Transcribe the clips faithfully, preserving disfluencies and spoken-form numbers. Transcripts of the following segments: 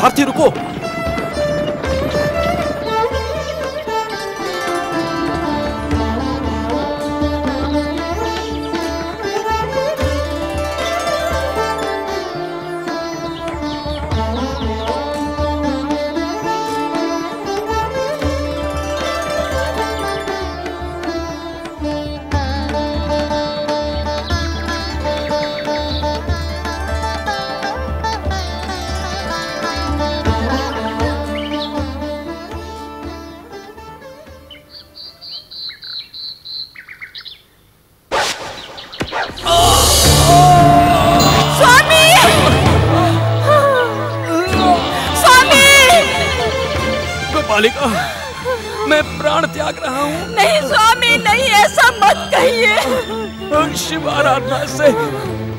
सारथी रुको, मैं प्राण त्याग रहा हूँ। नहीं स्वामी नहीं, ऐसा मत कहिए। शिव आराधना से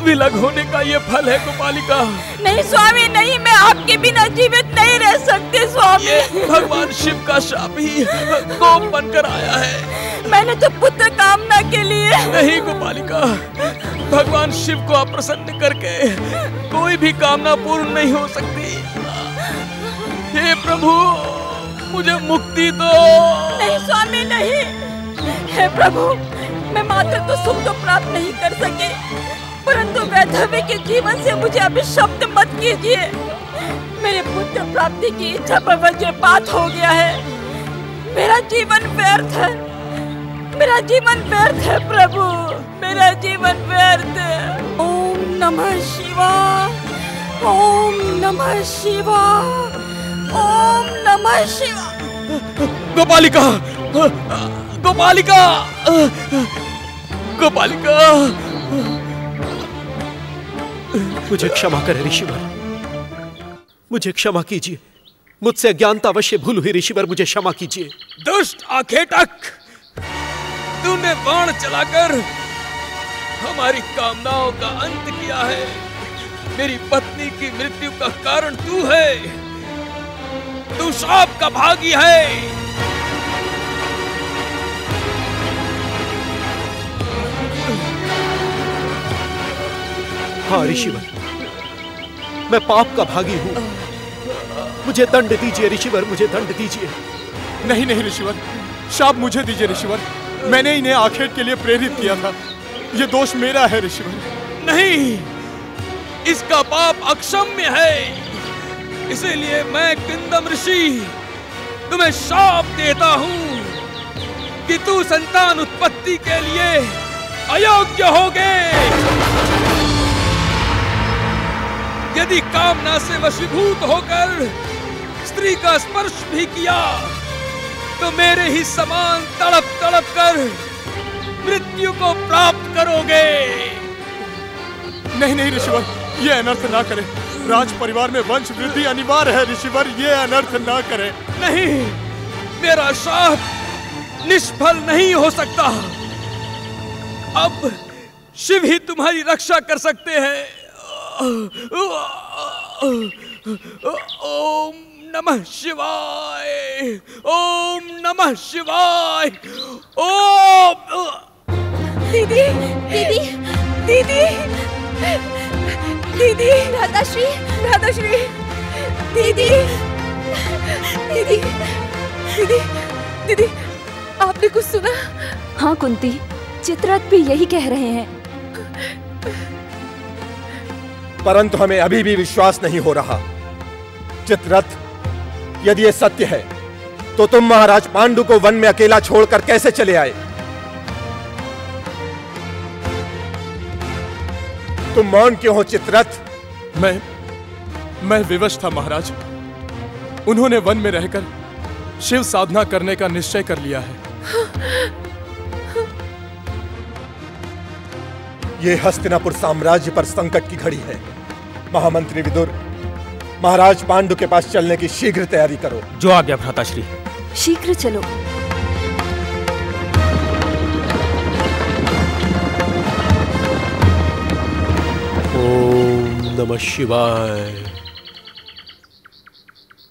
विलग होने का ये फल है गोपालिका। नहीं स्वामी नहीं, मैं आपके बिना जीवित नहीं रह सकती स्वामी। भगवान शिव का शाप ही कोप बनकर आया है। मैंने तो पुत्र कामना के लिए नहीं गोपालिका, भगवान शिव को अप्रसन्न करके कोई भी कामना पूर्ण नहीं हो सकती। हे प्रभु मुझे मुक्ति दो। नहीं स्वामी नहीं, हे प्रभु मैं मात्र तो सुख तो प्राप्त नहीं कर सके, परंतु वैधव्य के जीवन से मुझे अभिशप्त मत कीजिए। मेरे पुत्र प्राप्ति की इच्छा पर वज्रपात हो गया है। मेरा जीवन व्यर्थ है, मेरा जीवन व्यर्थ है प्रभु, मेरा जीवन व्यर्थ। ओम नमः शिवाय, ओम नमः शिवाय, ओम नमः शिवाय। गोपालिका गोपालिका गोपालिका, मुझे क्षमा कर ऋषिवर, मुझे क्षमा कीजिए। मुझसे अज्ञानता अवश्य भूल हुई ऋषिवर, मुझे क्षमा कीजिए। दुष्ट आखेटक, तूने बाण चलाकर हमारी कामनाओं का अंत किया है। मेरी पत्नी की मृत्यु का कारण तू है, तू श्राप का भागी है। हाँ ऋषिवर, मैं पाप का भागी हूँ, मुझे दंड दीजिए ऋषिवर, मुझे दंड दीजिए। नहीं नहीं ऋषिवर, श्राप मुझे दीजिए ऋषिवर, मैंने इन्हें आखेट के लिए प्रेरित किया था, यह दोष मेरा है ऋषिवर। नहीं, इसका पाप अक्षम्य है, इसीलिए मैं किंदमऋषि तुम्हें शाप देता हूँ कि तू संतान उत्पत्ति के लिए अयोग्य हो गए। यदि कामना से वशीभूत होकर स्त्री का स्पर्श भी किया तो मेरे ही समान तड़प तड़प कर मृत्यु को प्राप्त करोगे। नहीं नहीं ऋषिवर, ये अनर्थ ना करें, राज परिवार में वंश वृद्धि अनिवार्य है ऋषिवर, ये अनर्थ ना करें। नहीं, मेरा शाप निष्फल नहीं हो सकता, अब शिव ही तुम्हारी रक्षा कर सकते हैं। ओम नमः शिवाय, ओम नमः शिवाय। ओम दीदी दीदी दीदी दीदी, राधाश्री राधाश्री, दीदी दीदी दीदी दीदी, आपने कुछ सुना? हाँ कुंती, चित्ररथ भी यही कह रहे हैं। परंतु हमें अभी भी विश्वास नहीं हो रहा चित्ररथ, यदि यह सत्य है तो तुम महाराज पांडु को वन में अकेला छोड़कर कैसे चले आए? तुम मौन क्यों हो चित्ररथ? मैं मैं विवश था महाराज। उन्होंने वन में रहकर शिव साधना करने का निश्चय कर लिया है। ये हस्तिनापुर साम्राज्य पर संकट की घड़ी है। महामंत्री विदुर, महाराज पांडु के पास चलने की शीघ्र तैयारी करो। जो आज्ञा भ्राताश्री। शीघ्र चलो। ओम नमः शिवाय,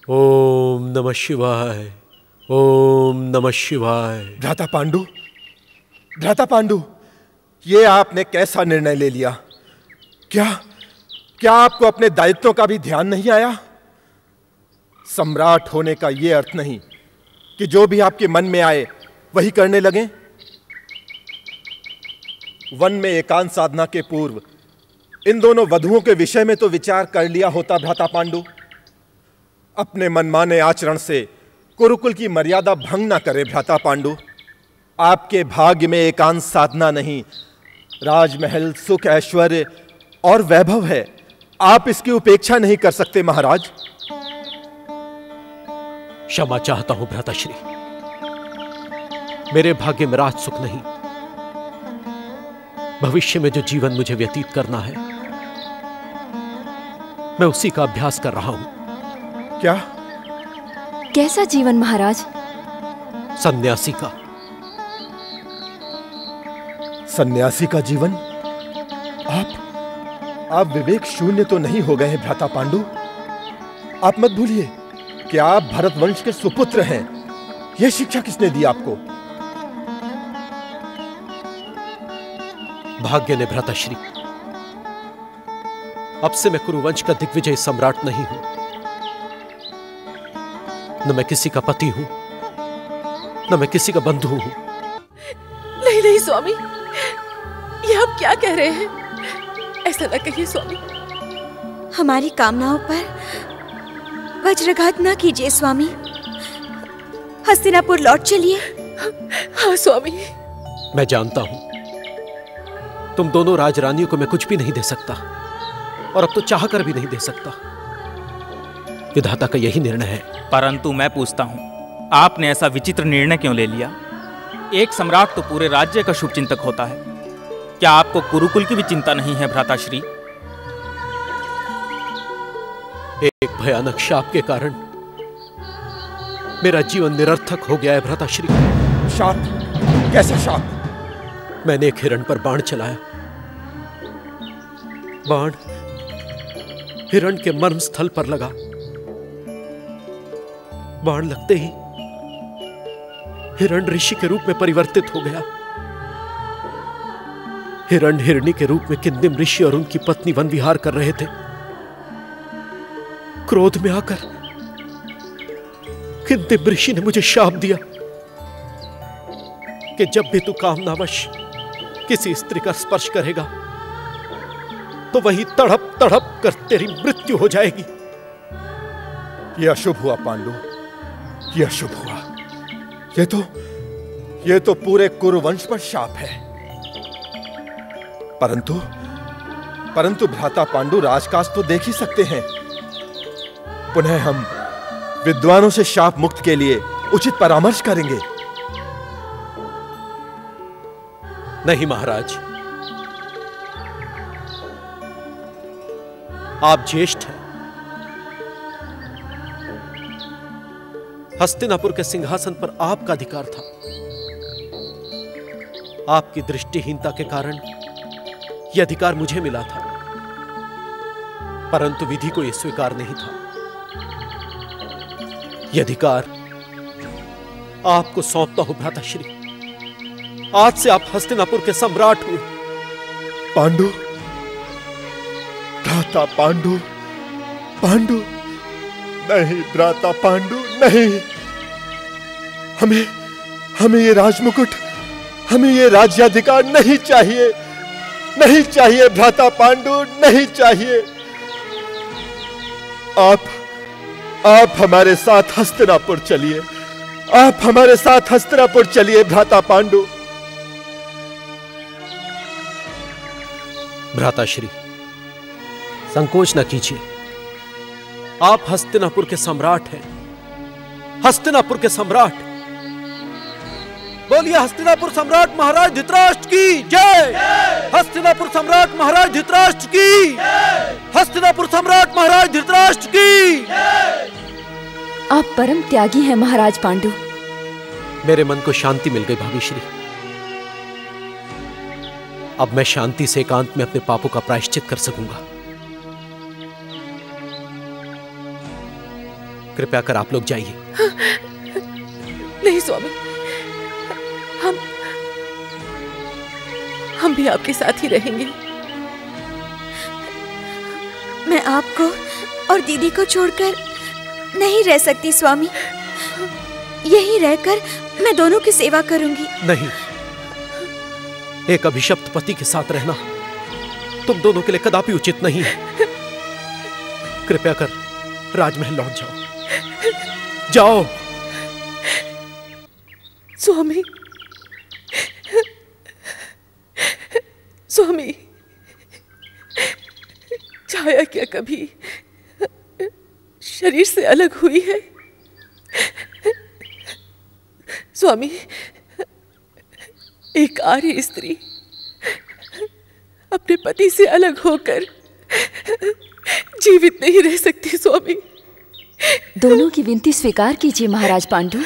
ओम नमः शिवाय, ओम नमः शिवाय। भ्राता पांडु, भ्राता पांडु, ये आपने कैसा निर्णय ले लिया? क्या क्या आपको अपने दायित्वों का भी ध्यान नहीं आया? सम्राट होने का ये अर्थ नहीं कि जो भी आपके मन में आए वही करने लगें। वन में एकांत साधना के पूर्व इन दोनों वधुओं के विषय में तो विचार कर लिया होता भ्राता पांडु। अपने मनमाने आचरण से कुरुकुल की मर्यादा भंग न करे भ्राता पांडु। आपके भाग्य में एकांत साधना नहीं, राजमहल, सुख, ऐश्वर्य और वैभव है। आप इसकी उपेक्षा नहीं कर सकते महाराज। क्षमा चाहता हूं भ्राताश्री, मेरे भाग्य में राज सुख नहीं। भविष्य में जो जीवन मुझे व्यतीत करना है, मैं उसी का अभ्यास कर रहा हूं। क्या? कैसा जीवन महाराज? सन्यासी का। सन्यासी का जीवन? आप आप विवेक शून्य तो नहीं हो गए हैं भ्राता पांडु? आप मत भूलिए कि आप भरतवंश के सुपुत्र हैं। यह शिक्षा किसने दी आपको? भाग्य ने भ्राताश्री। अब से मैं कुरुवंश का दिग्विजय सम्राट नहीं हूं, न मैं किसी का पति हूं, न मैं किसी का बंधु हूं। नहीं नहीं स्वामी, ये आप क्या कह रहे हैं? ऐसा न कहिए स्वामी। हमारी कामनाओं पर वज्रघात ना कीजिए स्वामी। हस्तिनापुर लौट चलिए। हाँ स्वामी। मैं जानता हूं तुम दोनों राजरानियों को मैं कुछ भी नहीं दे सकता, और अब तो चाहकर भी नहीं दे सकता। विधाता का यही निर्णय है। परंतु मैं पूछता हूं, आपने ऐसा विचित्र निर्णय क्यों ले लिया? एक सम्राट तो पूरे राज्य का शुभचिंतक होता है। क्या आपको कुरुकुल की भी चिंता नहीं है भ्राताश्री? एक भयानक शाप के कारण मेरा जीवन निरर्थक हो गया है भ्राताश्री। शाप? कैसा शाप? मैंने एक हिरण पर बाण चलाया। बाण हिरण के मर्म स्थल पर लगा। बाण लगते ही हिरण ऋषि के रूप में परिवर्तित हो गया। हिरण हिरणी के रूप में किंदम ऋषि और उनकी पत्नी वन विहार कर रहे थे। क्रोध में आकर किंदम ऋषि ने मुझे शाप दिया कि जब भी तू कामनावश किसी स्त्री का स्पर्श करेगा तो वही तड़प तड़प कर तेरी मृत्यु हो जाएगी। यह अशुभ हुआ पांडु, यह अशुभ हुआ। यह तो यह तो पूरे कुरुवंश पर शाप है। परंतु परंतु भ्राता पांडु राजकाज तो देख ही सकते हैं। पुनः हम विद्वानों से शाप मुक्त के लिए उचित परामर्श करेंगे। नहीं महाराज, आप ज्येष्ठ हैं। हस्तिनापुर के सिंहासन पर आपका अधिकार था। आपकी दृष्टिहीनता के कारण यह अधिकार मुझे मिला था, परंतु विधि को यह स्वीकार नहीं था। यह अधिकार आपको सौंपता हूं भ्राताश्री। आज से आप हस्तिनापुर के सम्राट हुए। पांडु, भ्राता पांडु, पांडु नहीं, भ्राता पांडु नहीं। हमें हमें ये राजमुकुट, हमें ये राज्याधिकार नहीं चाहिए, नहीं चाहिए भ्राता पांडु, नहीं चाहिए। आप आप हमारे साथ हस्तिनापुर चलिए। आप हमारे साथ हस्तिनापुर चलिए भ्राता पांडु। भ्राताश्री, संकोच न कीजिए। आप हस्तिनापुर के सम्राट हैं, हस्तिनापुर के सम्राट। बोलिए हस्तिनापुर सम्राट महाराज धृतराष्ट्र की जय। हस्तिनापुर सम्राट महाराज धृतराष्ट्र की। हस्तिनापुर सम्राट महाराज धृतराष्ट्र की। आप परम त्यागी हैं महाराज पांडु। मेरे मन को शांति मिल गई भाभीश्री। अब मैं शांति से एकांत में अपने पापों का प्रायश्चित कर सकूंगा। कृपया कर आप लोग जाइए। नहीं स्वामी, हम हम भी आपके साथ ही रहेंगे। मैं आपको और दीदी को छोड़कर नहीं रह सकती स्वामी। यहीं रहकर मैं दोनों की सेवा करूंगी। नहीं, एक अभिशप्त पति के साथ रहना तुम दोनों के लिए कदापि उचित नहीं है। कृपया कर राजमहल लौट जाओ। जाओ स्वामी। स्वामी, छाया क्या कभी शरीर से अलग हुई है? स्वामी, एक आर्य स्त्री अपने पति से अलग होकर जीवित नहीं रह सकती। स्वामी, दोनों की विनती स्वीकार कीजिए महाराज पांडु।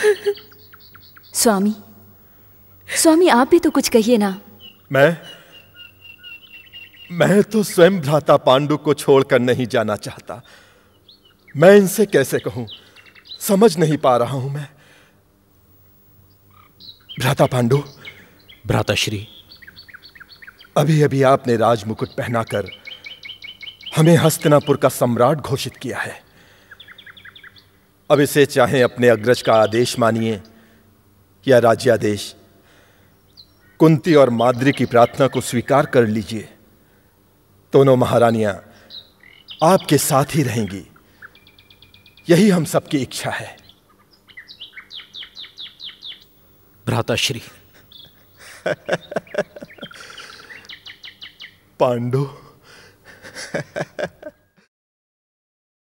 स्वामी, स्वामी आप भी तो कुछ कहिए ना। मैं मैं तो स्वयं भ्राता पांडु को छोड़कर नहीं जाना चाहता। मैं इनसे कैसे कहूं, समझ नहीं पा रहा हूं मैं। भ्राता पांडु, भ्राताश्री, अभी अभी आपने राजमुकुट पहनाकर हमें हस्तिनापुर का सम्राट घोषित किया है। अब इसे चाहे अपने अग्रज का आदेश मानिए या राज्यादेश, कुंती और माद्री की प्रार्थना को स्वीकार कर लीजिए। दोनों महारानियां आपके साथ ही रहेंगी, यही हम सबकी इच्छा है। भ्राताश्री। पांडु